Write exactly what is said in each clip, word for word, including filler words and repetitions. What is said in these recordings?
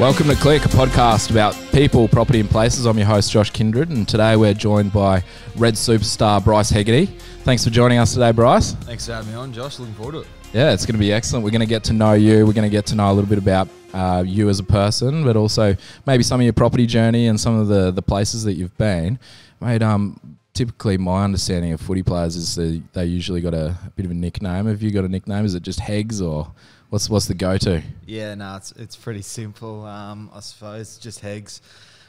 Welcome to Click, a podcast about people, property and places. I'm your host, Josh Kindred, and today we're joined by Red Superstar Bryce Hegarty. Thanks for joining us today, Bryce. Thanks for having me on, Josh. Looking forward to it. Yeah, it's going to be excellent. We're going to get to know you. We're going to get to know a little bit about uh, you as a person, but also maybe some of your property journey and some of the, the places that you've been. Mate, um, typically my understanding of footy players is they, they usually got a, a bit of a nickname. Have you got a nickname? Is it just Hegs or... What's what's the go-to? Yeah, no, it's it's pretty simple, um, I suppose. Just Hegs.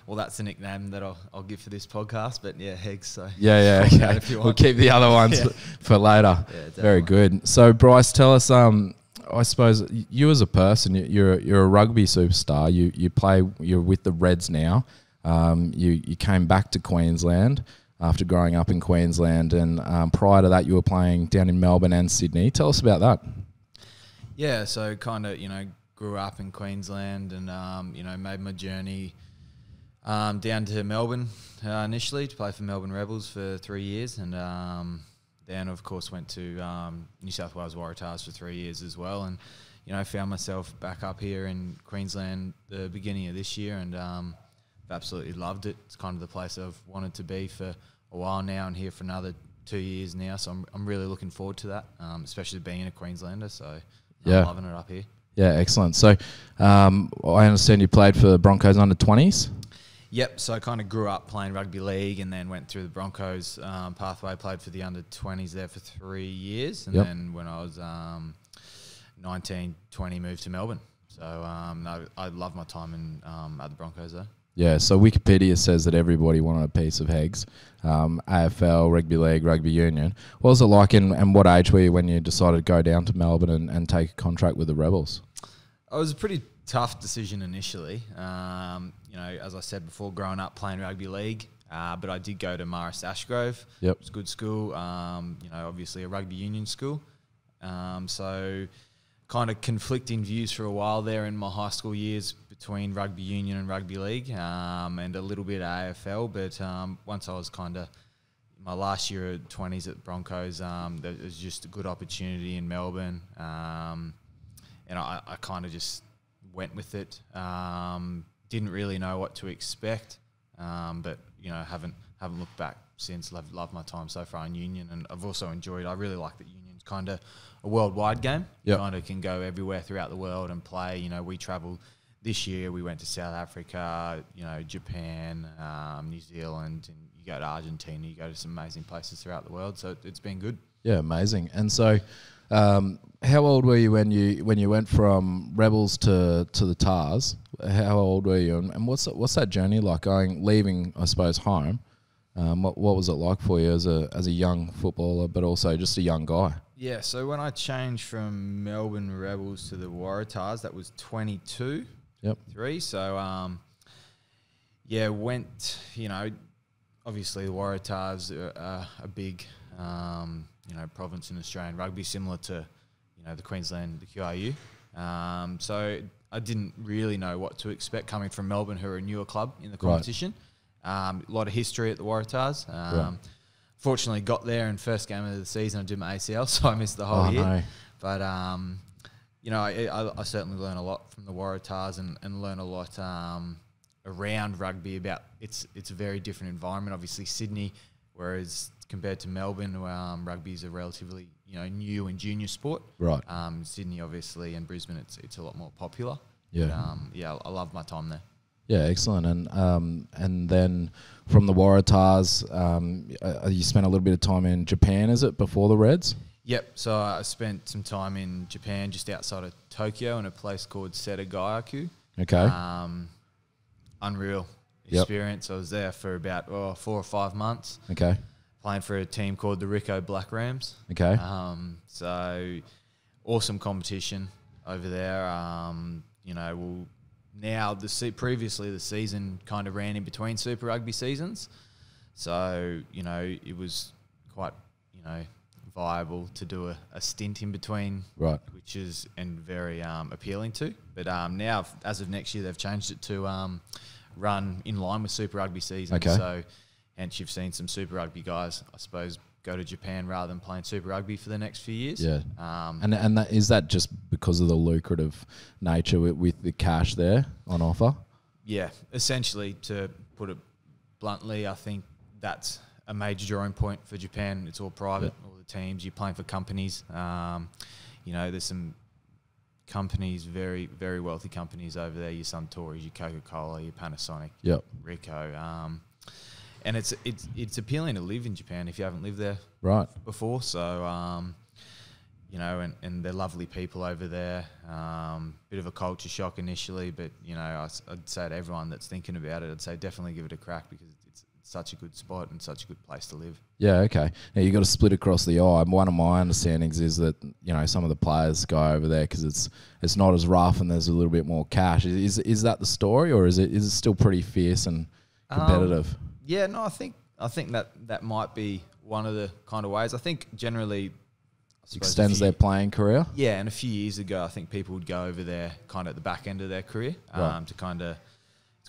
Well, that's the nickname that I'll, I'll give for this podcast, but yeah, Hegs. So yeah, yeah, okay. If you want. We'll keep the other ones yeah. for later. Yeah, very good. So, Bryce, tell us. Um, I suppose you as a person, you're you're a rugby superstar. You you play. You're with the Reds now. Um, you you came back to Queensland after growing up in Queensland, and um, prior to that, you were playing down in Melbourne and Sydney. Tell us about that. Yeah, so kind of, you know, grew up in Queensland and, um, you know, made my journey um, down to Melbourne uh, initially to play for Melbourne Rebels for three years. And um, then, of course, went to um, New South Wales Waratahs for three years as well. And, you know, found myself back up here in Queensland the beginning of this year and um, absolutely loved it. It's kind of the place I've wanted to be for a while now and here for another two years now. So I'm, I'm really looking forward to that, um, especially being a Queenslander, so... Yeah, I'm loving it up here. Yeah, excellent. So, um, I understand you played for the Broncos under twenties. Yep. So I kind of grew up playing rugby league, and then went through the Broncos um, pathway. Played for the under twenties there for three years, and yep. then when I was um, nineteen, twenty, moved to Melbourne. So um, I, I love my time in um, at the Broncos though. Yeah. So Wikipedia says that everybody wanted a piece of Hegs, um, A F L, rugby league, rugby union. What was it like, and, and what age were you when you decided to go down to Melbourne and, and take a contract with the Rebels? It was a pretty tough decision initially. Um, you know, as I said before, growing up playing rugby league, uh, but I did go to Marist Ashgrove. Yep, it's a good school. Um, you know, obviously a rugby union school. Um, so kind of conflicting views for a while there in my high school years between rugby union and rugby league, um, and a little bit of A F L. But um, once I was kind of my last year at twenties at Broncos, um, there was just a good opportunity in Melbourne, um, and I, I kind of just went with it. Um, didn't really know what to expect, um, but you know, haven't haven't looked back since. Loved, loved my time so far in union, and I've also enjoyed. I really like that union. Kind of a worldwide game. Yep. Kind of can go everywhere throughout the world and play. You know, we traveled this year. We went to South Africa, you know, Japan, um, New Zealand, and you go to Argentina. You go to some amazing places throughout the world. So it, it's been good. Yeah, amazing. And so, um, how old were you when you when you went from Rebels to to the Tars? How old were you, and, and what's what's that journey like? Going leaving, I suppose, home. Um, what what was it like for you as a as a young footballer, but also just a young guy? Yeah, so when I changed from Melbourne Rebels to the Waratahs, that was twenty-two, yep. three. So, um, yeah, went, you know, obviously the Waratahs are uh, a big, um, you know, province in Australian rugby, similar to, you know, the Queensland, the Q R U. Um, so I didn't really know what to expect coming from Melbourne, who are a newer club in the competition. Right. Um, a lot of history at the Waratahs. Um, right. Fortunately, got there and first game of the season, I did my A C L, so I missed the whole oh, year. No. But, um, you know, I, I, I certainly learned a lot from the Waratahs and, and learned a lot um, around rugby about it's it's a very different environment. Obviously, Sydney, whereas compared to Melbourne, um, rugby is a relatively, you know, new and junior sport. Right. Um, Sydney, obviously, and Brisbane, it's it's a lot more popular. Yeah. But, um, yeah, I love my time there. Yeah, excellent. And um, and then from the Waratahs, um, uh, you spent a little bit of time in Japan, is it, before the Reds? Yep. So I spent some time in Japan, just outside of Tokyo, in a place called Setagayaku. Okay. Um, unreal experience. Yep. I was there for about oh, four or five months. Okay. Playing for a team called the Ricoh Black Rams. Okay. Um, so awesome competition over there. Um, you know, we'll... Now, the se previously the season kind of ran in between Super Rugby seasons, so you know it was quite you know viable to do a, a stint in between, right? Which is and very um, appealing to. But um, now, as of next year, they've changed it to um, run in line with Super Rugby season. Okay. So, hence you've seen some Super Rugby guys, I suppose, go to Japan rather than playing Super Rugby for the next few years. Yeah. Um, and and that, is that just because of the lucrative nature with, with the cash there on offer? Yeah, essentially, to put it bluntly, I think that's a major drawing point for Japan. It's all private, yeah. all the teams. You're playing for companies. Um, you know, there's some companies, very, very wealthy companies over there, your Suntory, your Coca-Cola, your Panasonic, yep. Ricoh. Um, and it's it's it's appealing to live in Japan if you haven't lived there right before. So, um, you know, and, and they're lovely people over there. Um, bit of a culture shock initially, but, you know, I, I'd say to everyone that's thinking about it, I'd say definitely give it a crack because it's such a good spot and such a good place to live. Yeah, okay. Now you've got to split across the eye. One of my understandings is that, you know, some of the players go over there because it's it's not as rough and there's a little bit more cash. Is is that the story, or is it is it still pretty fierce and competitive? Um, yeah, no, I think I think that that might be one of the kind of ways. I think generally I extends few, their playing career. Yeah, and a few years ago, I think people would go over there kind of at the back end of their career um, right. to kind of.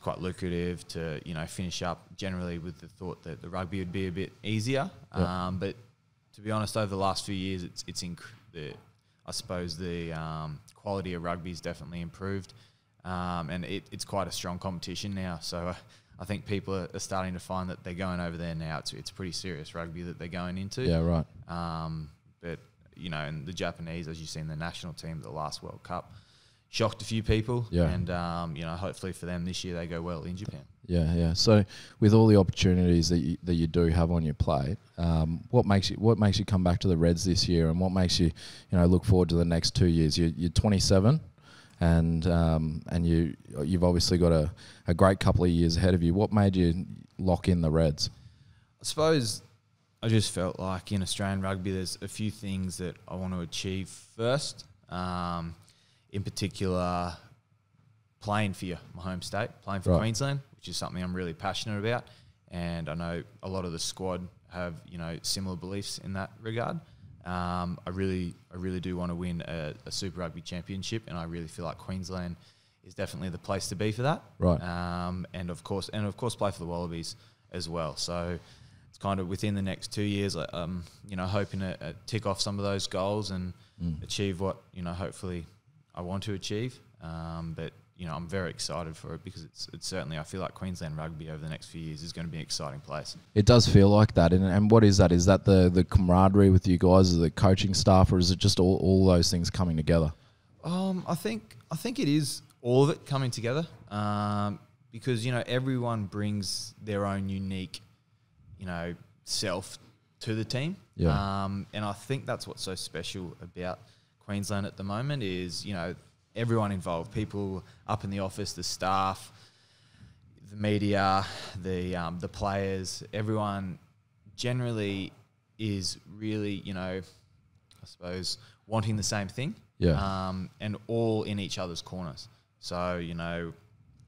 Quite lucrative to, you know, finish up generally with the thought that the rugby would be a bit easier. Yep. Um, but to be honest, over the last few years, it's it's inc the, I suppose the um, quality of rugby's definitely improved, um, and it, it's quite a strong competition now. So uh, I think people are, are starting to find that they're going over there now. It's it's pretty serious rugby that they're going into. Yeah, right. Um, but you know, and the Japanese, as you've seen, the national team at the last World Cup. Shocked a few people, yeah. and um, you know, hopefully for them this year they go well in Japan. Yeah, yeah. So with all the opportunities that you, that you do have on your plate, um, what makes you what makes you come back to the Reds this year, and what makes you, you know, look forward to the next two years? You're, you're twenty-seven, and um, and you you've obviously got a a great couple of years ahead of you. What made you lock in the Reds? I suppose I just felt like in Australian rugby, there's a few things that I want to achieve first. Um, In particular, playing for you, my home state, playing for right. Queensland, which is something I'm really passionate about. And I know a lot of the squad have, you know, similar beliefs in that regard. Um, I really I really do want to win a, a Super Rugby Championship, and I really feel like Queensland is definitely the place to be for that. Right. Um, and, of course, and, of course, play for the Wallabies as well. So it's kind of within the next two years, um, you know, hoping to uh, tick off some of those goals and mm. achieve what, you know, hopefully – I want to achieve, um, but you know, I'm very excited for it because it's, it's certainly, I feel like Queensland rugby over the next few years is going to be an exciting place. It does feel like that, and, and what is that? Is that the, the camaraderie with you guys, or the coaching staff, or is it just all, all those things coming together? Um, I think I think it is all of it coming together, um, because you know, everyone brings their own unique, you know, self to the team, yeah. um, and I think that's what's so special about Queensland at the moment is, you know, everyone involved, people up in the office, the staff, the media, the um, the players, everyone generally is really, you know, I suppose wanting the same thing, yeah, um, and all in each other's corners. So, you know,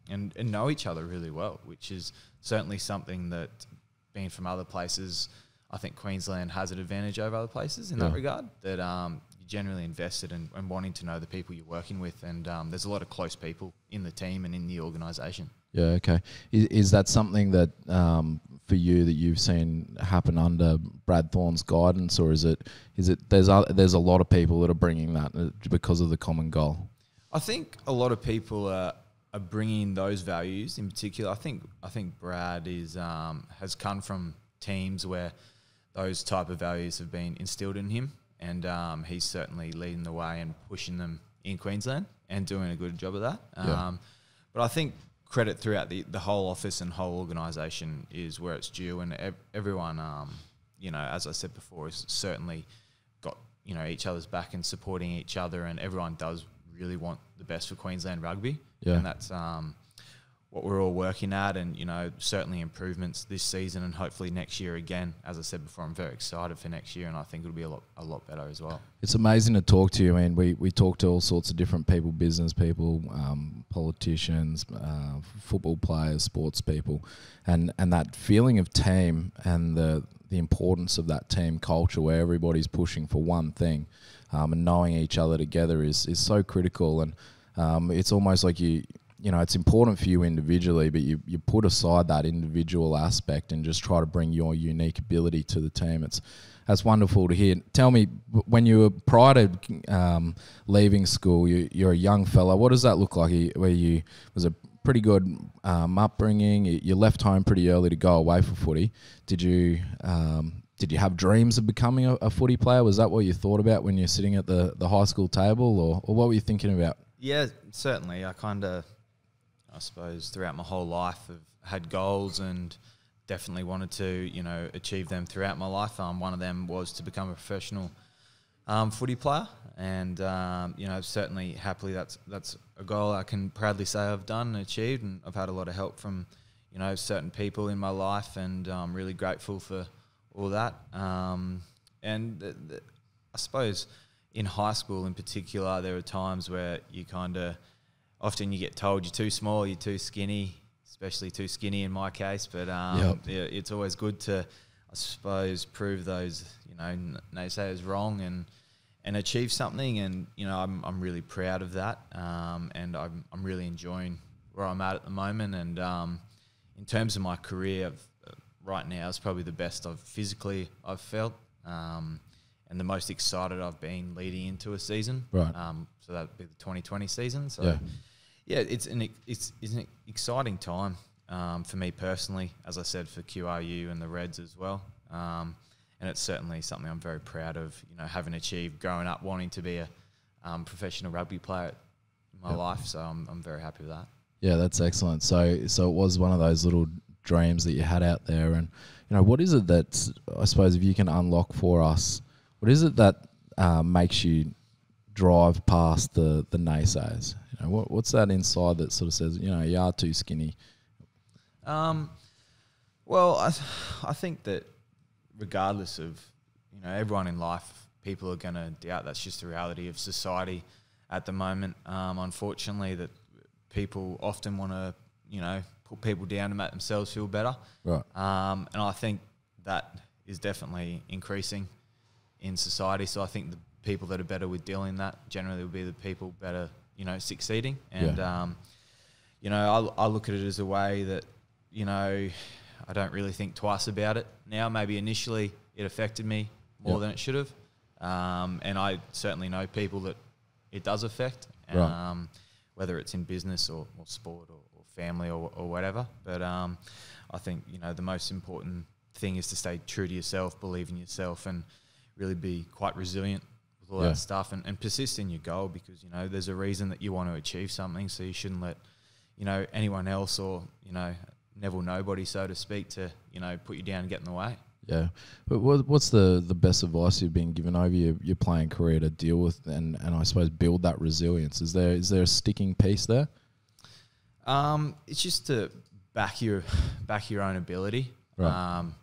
and, and know each other really well, which is certainly something that being from other places, I think Queensland has an advantage over other places in yeah. that regard, that um. generally invested in, and wanting to know the people you're working with, and um, there's a lot of close people in the team and in the organisation. Yeah, okay. Is, is that something that um, for you that you've seen happen under Brad Thorne's guidance, or is it is it there's a, there's a lot of people that are bringing that because of the common goal? I think a lot of people are, are bringing those values in particular. I think I think Brad is um, has come from teams where those type of values have been instilled in him. And um, he's certainly leading the way and pushing them in Queensland and doing a good job of that. Um, yeah. But I think credit throughout the, the whole office and whole organisation is where it's due. And ev everyone, um, you know, as I said before, has certainly got, you know, each other's back and supporting each other. And everyone does really want the best for Queensland rugby. Yeah. And that's um, what we're all working at. And, you know, certainly improvements this season and hopefully next year again. As I said before, I'm very excited for next year, and I think it'll be a lot a lot better as well. It's amazing to talk to you. I mean, we, we talk to all sorts of different people, business people, um, politicians, uh, football players, sports people, and, and that feeling of team and the, the importance of that team culture where everybody's pushing for one thing, um, and knowing each other together is, is so critical. And um, it's almost like you... you know, it's important for you individually, but you, you put aside that individual aspect and just try to bring your unique ability to the team. It's that's wonderful to hear. Tell me, when you were prior to um, leaving school, you, you're a young fella. What does that look like? Where you was a pretty good um, upbringing. You left home pretty early to go away for footy. Did you um, did you have dreams of becoming a, a footy player? Was that what you thought about when you're sitting at the the high school table, or, or what were you thinking about? Yeah, certainly. I kind of, I suppose, throughout my whole life, have had goals and definitely wanted to, you know, achieve them throughout my life. Um, one of them was to become a professional um, footy player, and um, you know, certainly, happily, that's that's a goal I can proudly say I've done and achieved. And I've had a lot of help from, you know, certain people in my life, and I'm really grateful for all that. Um, and th th I suppose in high school, in particular, there are times where you kind of, often you get told you're too small, you're too skinny. Especially too skinny in my case, but um, yep. yeah, it's always good to, I suppose, prove those, you know, naysayers wrong and and achieve something. And you know, I'm I'm really proud of that, um, and I'm I'm really enjoying where I'm at at the moment. And um, in terms of my career, I've, uh, right now, it's probably the best I've physically I've felt, um, and the most excited I've been leading into a season. Right. Um, so that would be the twenty twenty season. So. Yeah. Yeah, it's an it's, it's an exciting time um, for me personally, as I said, for Q R U and the Reds as well. Um, and it's certainly something I'm very proud of, you know, having achieved growing up, wanting to be a um, professional rugby player in my yep. life. So I'm, I'm very happy with that. Yeah, that's excellent. So so it was one of those little dreams that you had out there. And, you know, what is it that, I suppose, if you can unlock for us, what is it that uh, makes you drive past the, the naysayers? You know, what, what's that inside that sort of says, you know, you are too skinny? Um, well, I, th I think that regardless of, you know, everyone in life, people are going to doubt. That's just the reality of society at the moment. Um, unfortunately, that people often want to, you know, put people down to make themselves feel better. Right. Um, and I think that is definitely increasing in society. So I think the people that are better with dealing that generally will be the people better, you know, succeeding. And, yeah. um, you know, I, I look at it as a way that, you know, I don't really think twice about it now. Maybe initially it affected me more yep. than it should have. Um, and I certainly know people that it does affect, right. um, whether it's in business or, or sport or, or family or, or whatever. But um, I think, you know, the most important thing is to stay true to yourself, believe in yourself, and really be quite resilient. All yeah. that stuff, and, and persist in your goal, because you know there's a reason that you want to achieve something, so you shouldn't let, you know, anyone else or, you know, Neville nobody, so to speak, to, you know, put you down and get in the way. Yeah, but what, what's the the best advice you've been given over your, your playing career to deal with and and I suppose build that resilience? Is there is there a sticking piece there? Um, it's just to back your back your own ability, right. um,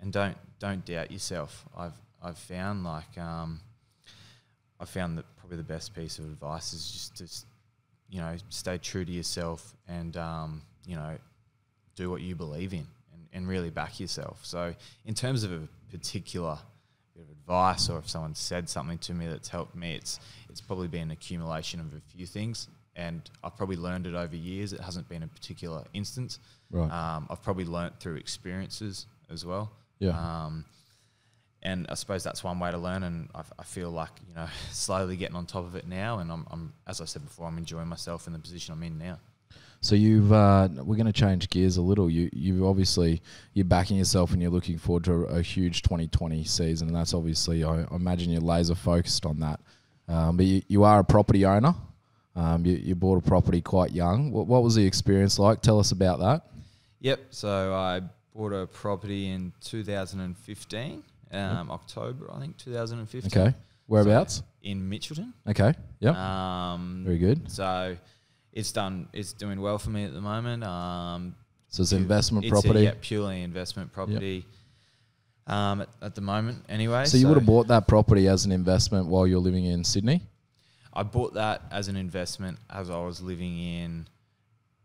and don't don't doubt yourself. I've I've found like. Um, I found that probably the best piece of advice is just to, you know, stay true to yourself and, um, you know, do what you believe in and, and really back yourself. So in terms of a particular bit of advice, or if someone said something to me that's helped me, it's it's probably been an accumulation of a few things, and I've probably learned it over years. It hasn't been a particular instance. Right. Um, I've probably learnt through experiences as well. Yeah. Um, And I suppose that's one way to learn, and I, I feel like, you know, slowly getting on top of it now, and I'm, I'm as I said before, I'm enjoying myself in the position I'm in now. So you've uh, we're going to change gears a little. You you obviously you're backing yourself, and you're looking forward to a, a huge twenty twenty season, and that's obviously I, I imagine you're laser focused on that. Um, but you, you are a property owner. Um, you, you bought a property quite young. What, what was the experience like? Tell us about that. Yep. So I bought a property in two thousand fifteen. Um, October, I think, two thousand fifteen. Okay. Whereabouts? So in Mitchelton. Okay. Yeah. Um, Very good. So it's done. It's doing well for me at the moment. Um, so it's investment it's property. A, yeah, purely investment property. Yep. Um, at, at the moment, anyway. So, so you would have bought that property as an investment while you're living in Sydney? I bought that as an investment as I was living in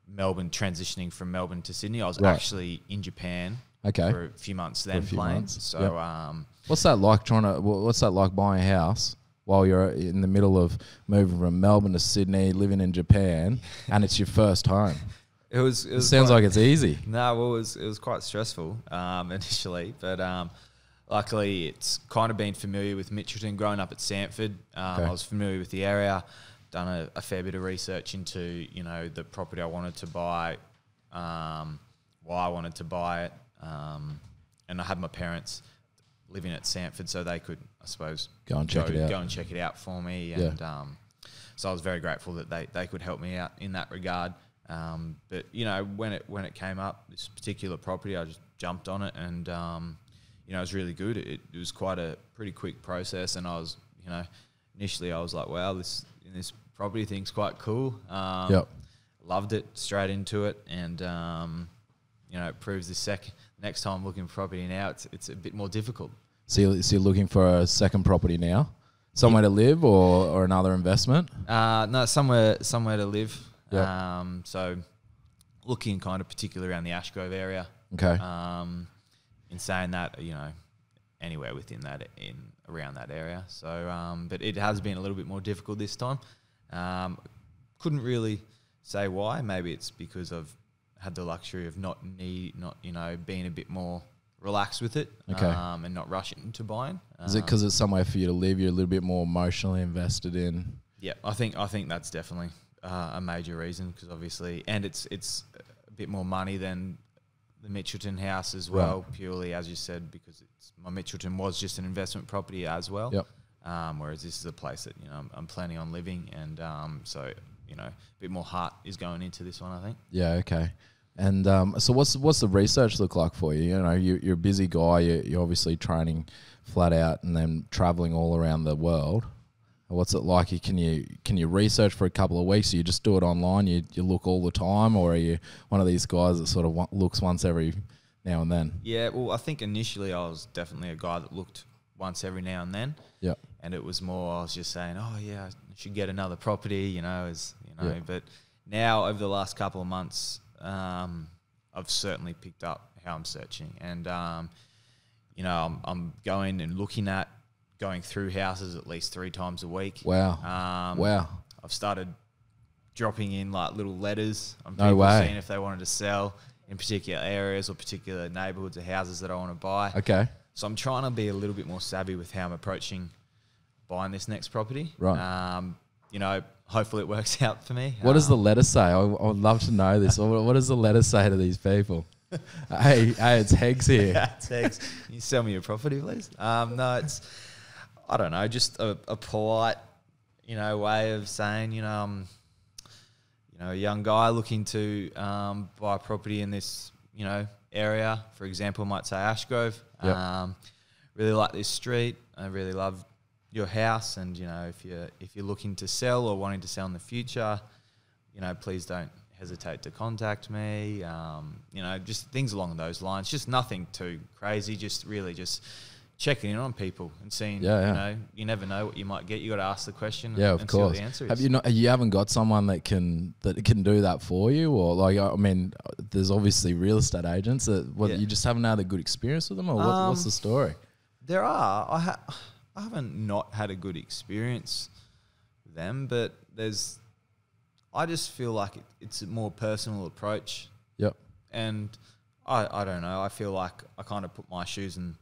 Melbourne, transitioning from Melbourne to Sydney. I was right. actually in Japan. Okay. For a few months then, playing. So, yep. um, what's that like trying to? What's that like buying a house while you're in the middle of moving from Melbourne to Sydney, living in Japan, and it's your first time? It was. It, was it sounds quite, like it's easy. No, nah, well, it was. It was quite stressful um, initially, but um, luckily it's kind of been familiar with Mitchelton. Growing up at Samford, um, okay. I was familiar with the area. Done a, a fair bit of research into you know the property I wanted to buy, um, why I wanted to buy it, um, and I had my parents living at Samford, so they could, I suppose, go and go, check it out. Go and check it out for me, and yeah. um, so I was very grateful that they they could help me out in that regard. Um, but you know, when it when it came up, this particular property, I just jumped on it, and um, you know, it was really good. It, it was quite a pretty quick process, and I was, you know, initially I was like, wow, this this property thing's quite cool. Um, yep. Loved it, straight into it, and um, you know, it proves the sec. Next time looking for property now, it's it's a bit more difficult. So you're, so you're looking for a second property now, somewhere yeah. to live or or another investment? Uh, no, somewhere somewhere to live. Yep. Um, so looking kind of particularly around the Ashgrove area. Okay. Um, in saying that, you know, anywhere within that, in around that area. So, um, but it has been a little bit more difficult this time. Um, couldn't really say why. Maybe it's because I've had the luxury of not need, not, you know, being a bit more relaxed with it. Okay. Um, and not rushing to buying. Is um, it because it's somewhere for you to live? You're a little bit more emotionally invested in. Yeah, I think, I think that's definitely Uh, a major reason, because obviously, and it's it's a bit more money than the Mitchelton house as well, right. purely, as you said, because it's, my Mitchelton was just an investment property as well, yep. um, whereas this is a place that, you know, I'm, I'm planning on living, and um, so, you know, a bit more heart is going into this one, I think. Yeah, okay. And um, so what's what's the research look like for you? You know, you, you're a busy guy, you're, you're obviously training flat out and then travelling all around the world. What's it like? Can you can you research for a couple of weeks? Or you just do it online? You, you look all the time? Or are you one of these guys that sort of looks once every now and then? Yeah, well, I think initially I was definitely a guy that looked once every now and then. Yeah. And it was more I was just saying, oh, yeah, I should get another property, you know. As, you know. Yeah. But now over the last couple of months, um, I've certainly picked up how I'm searching. And, um, you know, I'm, I'm going and looking at, going through houses at least three times a week. Wow. Um, wow. I've started dropping in like little letters on no people way. Seeing if they wanted to sell in particular areas or particular neighbourhoods or houses that I want to buy. Okay. So I'm trying to be a little bit more savvy with how I'm approaching buying this next property. Right. Um, you know, hopefully it works out for me. What um, does the letter say? I, I would love to know this. What does the letter say to these people? hey, hey, it's Hegs here. Yeah, it's Hegs. Can you sell me your property, please? Um, no, it's... I don't know, just a, a polite, you know, way of saying, you know, um, you know, a young guy looking to um, buy a property in this, you know, area. For example, I might say Ashgrove. Yep. Um, really like this street. I really love your house, and you know, if you're if you're looking to sell or wanting to sell in the future, you know, please don't hesitate to contact me. Um, you know, just things along those lines. Just nothing too crazy. Just really just. Checking in on people and seeing, yeah, yeah. you know, you never know what you might get. You got to ask the question. Yeah, and, of and course. See what the answer is. Have you not? You haven't got someone that can that can do that for you, or like I mean, there's obviously real estate agents that what, yeah. you just haven't had a good experience with them, or um, what, what's the story? There are. I ha I haven't not had a good experience with them, but there's. I just feel like it, it's a more personal approach. Yep. And I I don't know. I feel like I kind of put my shoes in.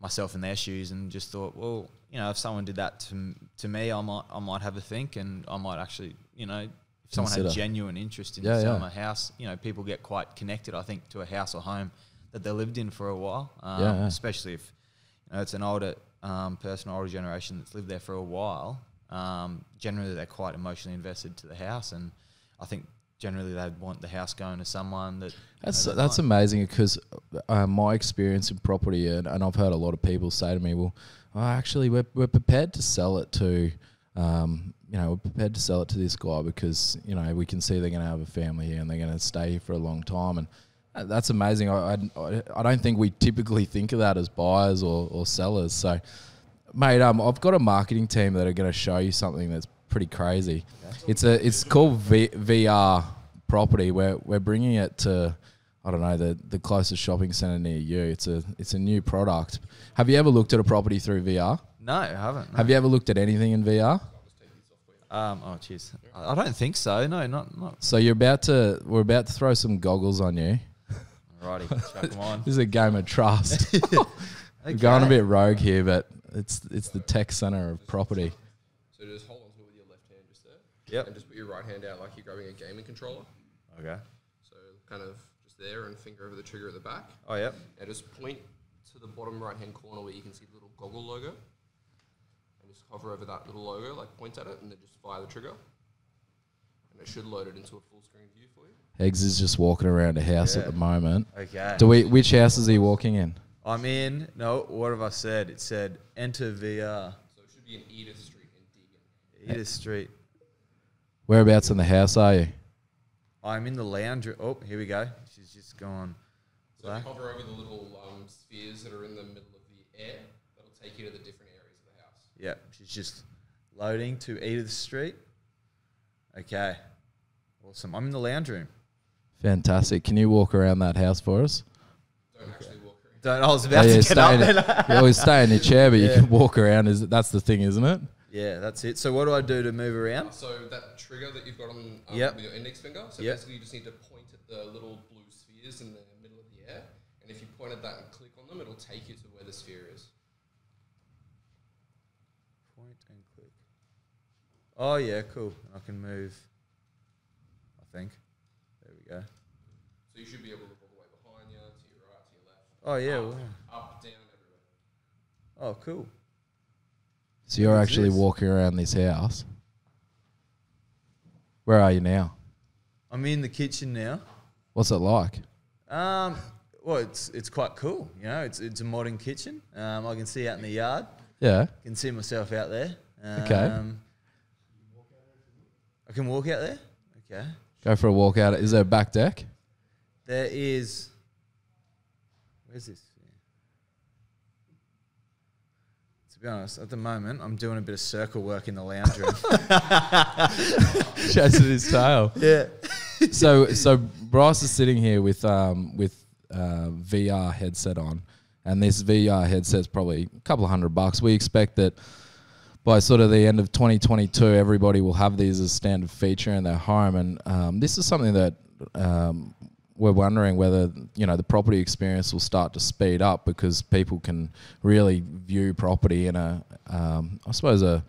myself in their shoes and just thought, well, you know, if someone did that to to me, I might I might have a think, and I might actually, you know, if Consider. someone had genuine interest in yeah, selling yeah. a house, you know, people get quite connected, I think, to a house or home that they lived in for a while, um, yeah, yeah. especially if, you know, it's an older um, person, older generation that's lived there for a while. Um, generally, they're quite emotionally invested to the house, and I think generally they'd want the house going to someone that... That's you know, that's amazing, because uh, my experience in property, and, and I've heard a lot of people say to me, well, oh, actually, we're, we're prepared to sell it to, um, you know, we're prepared to sell it to this guy because, you know, we can see they're going to have a family here and they're going to stay here for a long time. And that's amazing. I, I, I don't think we typically think of that as buyers or, or sellers. So, mate, um, I've got a marketing team that are going to show you something that's pretty crazy. It's a it's called v, VR Property. We're we're bringing it to I don't know the the closest shopping centre near you. It's a it's a new product. Have you ever looked at a property through V R? No, I haven't. No. Have you ever looked at anything in V R? Um, oh, cheers. I don't think so. No, not not. So you're about to. We're about to throw some goggles on you. Alrighty, chuck them on. This is a game of trust. Okay. We're going a bit rogue here, but it's it's the tech center of property. So just hold on to it with your left hand, just there. Yep. And just put your right hand out like you're grabbing a gaming controller. Okay. So kind of just there and finger over the trigger at the back. Oh yeah. And just point to the bottom right hand corner where you can see the little goggle logo. Just hover over that little logo, like point at it, and then just fire the trigger. And it should load it into a full screen view for you. Eggs is just walking around a house yeah. at the moment. Okay. Do we? Which house is he walking in? I'm in. No, what have I said? It said enter V R. So it should be in Edith Street in Deegan. Edith Street. Whereabouts in the house are you? I'm in the lounge. Oh, here we go. She's just gone. So you hover over the little um, spheres that are in the middle of the air. That'll take you to the different. Yeah, she's just loading to Edith Street. Okay, awesome. I'm in the lounge room. Fantastic. Can you walk around that house for us? Don't actually walk around. Don't, I was about oh, yeah, to get up there. You always stay in your chair, but yeah. you can walk around. Is it, that's the thing, isn't it? Yeah, that's it. So what do I do to move around? So that trigger that you've got on um, yep. with your index finger, so yep. basically you just need to point at the little blue spheres in the middle of the air, and if you point at that and click on them, it'll take you to where the sphere is. And click. Oh yeah, cool. I can move. I think. There we go. So you should be able to look all the way behind you, to your right, to your left. Oh yeah. Up, wow. up down, everywhere. Oh cool. So you're What's actually this? walking around this house. Where are you now? I'm in the kitchen now. What's it like? Um, well, it's it's quite cool. You know, it's it's a modern kitchen. Um, I can see out in the yard. Yeah. I can see myself out there. Um, okay. I can walk out there? Okay. Go for a walk out. Is there a back deck? There is. Where's this? To be honest, at the moment, I'm doing a bit of circle work in the lounge room. Chasing his tail. Yeah. so so Bryce is sitting here with, um, with uh, V R headset on. And this V R headset's probably a couple of hundred bucks. We expect that by sort of the end of twenty twenty-two, everybody will have these as a standard feature in their home. And um, this is something that um, we're wondering whether, you know, the property experience will start to speed up because people can really view property in a, um, I suppose, a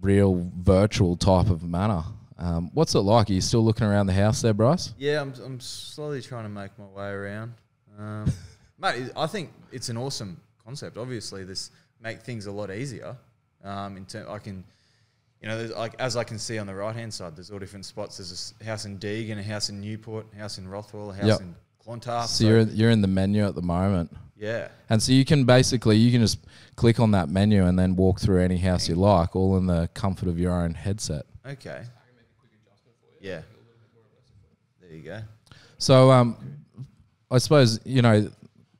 real virtual type of manner. Um, what's it like? Are you still looking around the house there, Bryce? Yeah, I'm, I'm slowly trying to make my way around. Um Mate, I think it's an awesome concept. Obviously, this make things a lot easier. Um, in term, I can, you know, like as I can see on the right hand side, there's all different spots. There's a house in Deegan, a house in Newport, a house in Rothwell, a house yep. in Clontarf. So, so you're you're in the menu at the moment. Yeah. And so you can basically you can just click on that menu and then walk through any house you like, all in the comfort of your own headset. Okay. I can make a quick adjustment for you. Yeah. There you go. So um, I suppose you know.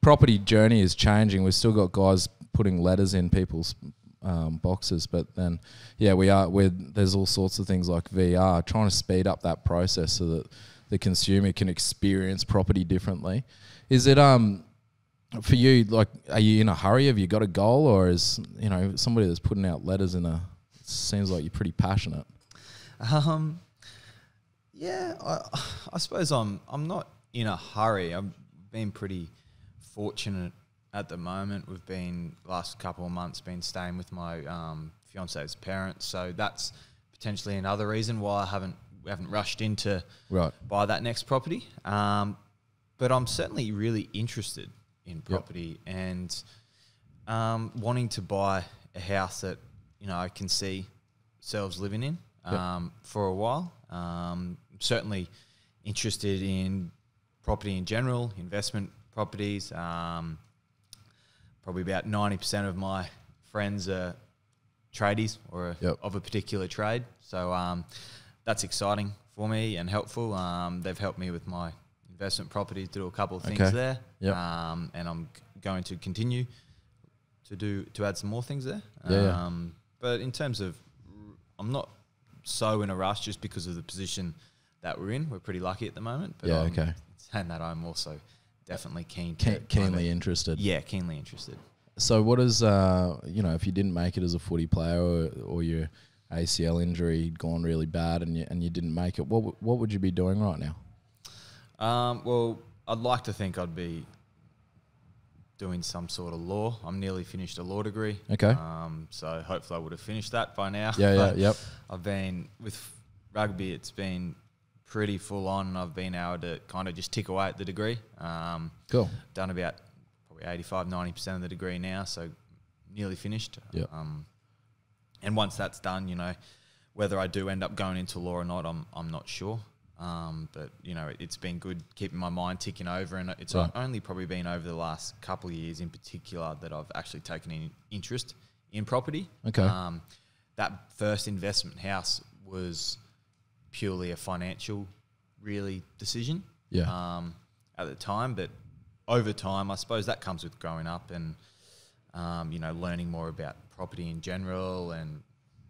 Property journey is changing. We've still got guys putting letters in people's um, boxes, but then, yeah, we are. We're, there's all sorts of things like V R, trying to speed up that process so that the consumer can experience property differently. Is it um for you? Like, are you in a hurry? Have you got a goal, or is you know somebody that's putting out letters in a? It seems like you're pretty passionate. Um, yeah, I, I suppose I'm. I'm not in a hurry. I've been pretty. Fortunate at the moment. We've been last couple of months been staying with my um, fiance's parents, so that's potentially another reason why I haven't we haven't rushed into right. buy that next property. Um, but I'm certainly really interested in property yep. and um, wanting to buy a house that you know I can see ourselves living in um, yep. for a while. Um, I'm certainly interested in property in general, investment. Properties. Um, probably about ninety percent of my friends are tradies or a, yep. of a particular trade, so um, that's exciting for me and helpful. Um, they've helped me with my investment properties, do a couple of things okay. there, yep. um, and I'm going to continue to do to add some more things there. Yeah. Um, but in terms of, I'm not so in a rush just because of the position that we're in. We're pretty lucky at the moment. But yeah. I'm okay. Saying that, I'm also. Definitely keen, keen keenly interested. Yeah, keenly interested. So what is, uh, you know, if you didn't make it as a footy player, or, or your A C L injury had gone really bad and you, and you didn't make it, what w what would you be doing right now? Um, well, I'd like to think I'd be doing some sort of law. I'm nearly finished a law degree. Okay. Um, so hopefully I would have finished that by now. Yeah, yeah, yep. I've been, with rugby, it's been pretty full on, and I've been able to kind of just tick away at the degree. Um, cool. Done about eighty-five, ninety percent of the degree now, so nearly finished. Yep. Um, and once that's done, you know, whether I do end up going into law or not, I'm, I'm not sure. Um, but, you know, it, it's been good keeping my mind ticking over, and it's right. only probably been over the last couple of years in particular that I've actually taken in interest in property. Okay. Um, that first investment house was purely a financial, really, decision yeah. um, at the time, but over time, I suppose that comes with growing up and, um, you know, learning more about property in general and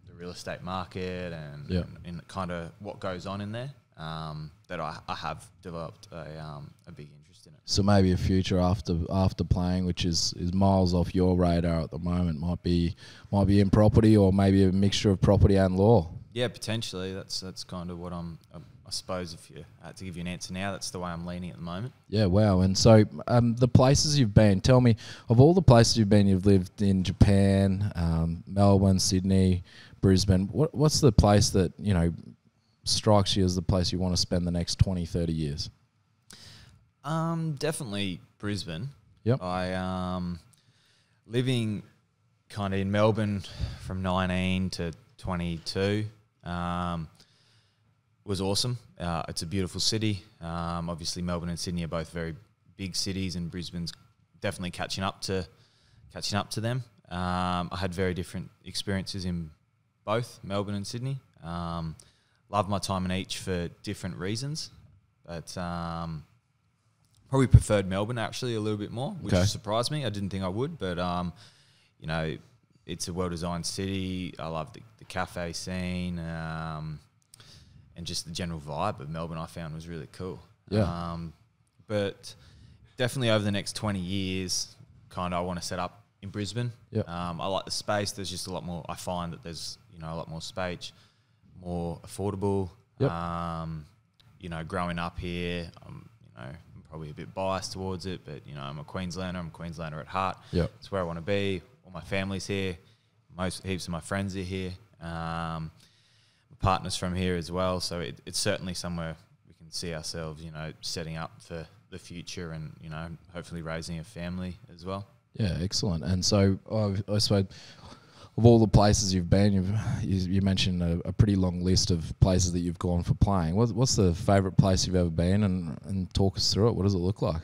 the real estate market and, yeah. and, and kind of what goes on in there, um, that I, I have developed a, um, a big interest in it. So maybe a future after after playing, which is, is miles off your radar at the moment, might be might be in property, or maybe a mixture of property and law. Yeah, potentially. That's, that's kind of what I'm... I'm I suppose if you had to give you an answer now, that's the way I'm leaning at the moment. Yeah, wow. And so um, the places you've been, tell me, of all the places you've been, you've lived in Japan, um, Melbourne, Sydney, Brisbane. What, what's the place that, you know, strikes you as the place you want to spend the next twenty, thirty years? Um, definitely Brisbane. Yep. I um, living kind of in Melbourne from nineteen to twenty-two. Um, was awesome. Uh, it's a beautiful city. Um, obviously, Melbourne and Sydney are both very big cities, and Brisbane's definitely catching up to catching up to them. Um, I had very different experiences in both Melbourne and Sydney. Um, loved my time in each for different reasons, but um, probably preferred Melbourne actually a little bit more, which okay. surprised me. I didn't think I would, but um, you know, it's a well-designed city. I love the, the cafe scene. Um, And just the general vibe of Melbourne I found was really cool. Yeah. Um, but definitely over the next twenty years, kind of I want to set up in Brisbane. Yeah. Um, I like the space. There's just a lot more. I find that there's, you know, a lot more space, more affordable. Yep. Um, you know, growing up here, I'm, you know, I'm probably a bit biased towards it, but, you know, I'm a Queenslander. I'm a Queenslander at heart. Yeah. It's where I want to be. All my family's here. Most heaps of my friends are here. Um, partners from here as well, so it, it's certainly somewhere we can see ourselves, you know, setting up for the future and, you know, hopefully raising a family as well. Yeah, excellent. And so I, I suppose of all the places you've been, you've, you, you mentioned a, a pretty long list of places that you've gone for playing. What, what's the favourite place you've ever been, and, and talk us through it? What does it look like?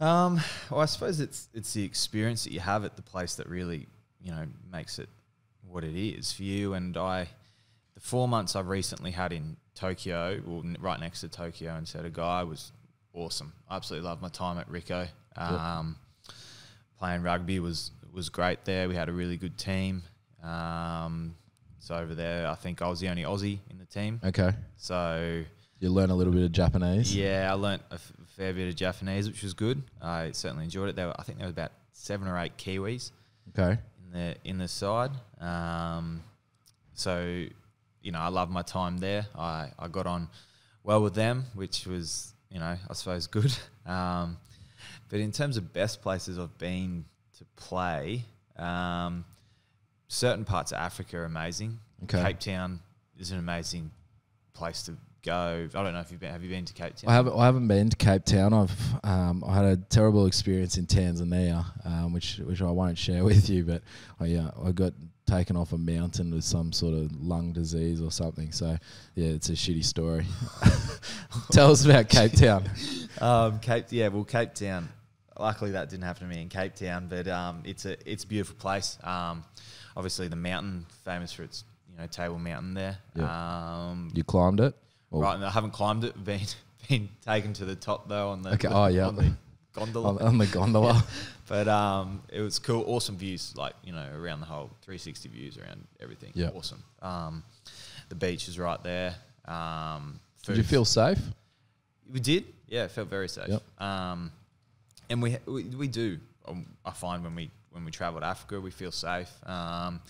Um, well, I suppose it's, it's the experience that you have at the place that really, you know, makes it what it is for you. And I... The four months I've recently had in Tokyo, well, n right next to Tokyo in Setagayaku, was awesome. I absolutely loved my time at Ricoh. Um, yep. Playing rugby was was great there. We had a really good team. Um, so over there, I think I was the only Aussie in the team. Okay. So you learn a little bit of Japanese. Yeah, I learnt a f fair bit of Japanese, which was good. I certainly enjoyed it. There were, I think there was about seven or eight Kiwis. Okay. In the in the side. Um, so. You know, I loved my time there. I, I got on well with them, which was, you know, I suppose good. Um, but in terms of best places I've been to play, um, certain parts of Africa are amazing. Okay. Cape Town is an amazing place to go. I don't know if you've been, have you been to Cape Town? I haven't, I haven't been to Cape Town. I've um, I had a terrible experience in Tanzania, um, which which I won't share with you, but I, yeah, I got... taken off a mountain with some sort of lung disease or something. So, yeah, it's a shitty story. Tell us about Cape Town. um, Cape, yeah, well, Cape Town. Luckily, that didn't happen to me in Cape Town, but um, it's a it's a beautiful place. Um, obviously, the mountain, famous for its, you know, Table Mountain there. Yeah. Um, you climbed it? Or? Right, I haven't climbed it. Been been taken to the top though on the okay. The, oh yeah. On the, gondola. On, on the gondola. Yeah. But um, it was cool, awesome views, like, you know, around the whole three sixty views around everything. Yeah. Awesome. Um, the beach is right there. Um, did you feel safe? We did. Yeah, it felt very safe. Yep. Um, and we we, we do. I find when we when we travel to Africa, we feel safe. Um,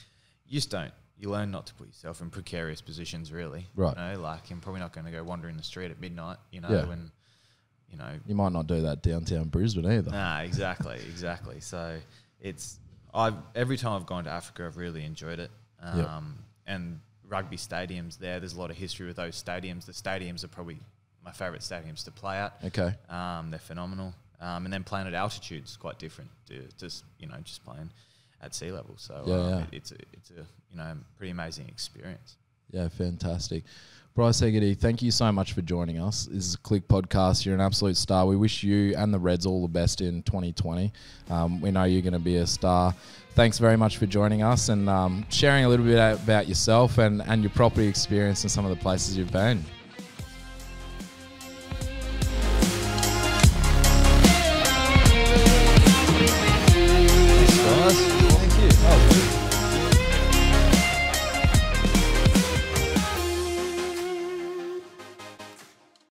you just don't. You learn not to put yourself in precarious positions, really. Right. You know, like, I'm probably not going to go wandering the street at midnight, you know, yeah. when, you know. You might not do that downtown Brisbane either. Nah, exactly, exactly. So it's, I've every time I've gone to Africa, I've really enjoyed it. Um, yep. And rugby stadiums there, there's a lot of history with those stadiums. The stadiums are probably my favourite stadiums to play at. Okay. Um, they're phenomenal. Um, and then playing at altitude's quite different to just, you know, just playing at sea level. So yeah, um, yeah. It, it's, a, it's a, you know, pretty amazing experience. Yeah, fantastic. Bryce Hegarty, thank you so much for joining us. This is a Click Podcast. You're an absolute star. We wish you and the Reds all the best in twenty twenty. Um, we know you're going to be a star. Thanks very much for joining us and um, sharing a little bit about yourself and, and your property experience and some of the places you've been.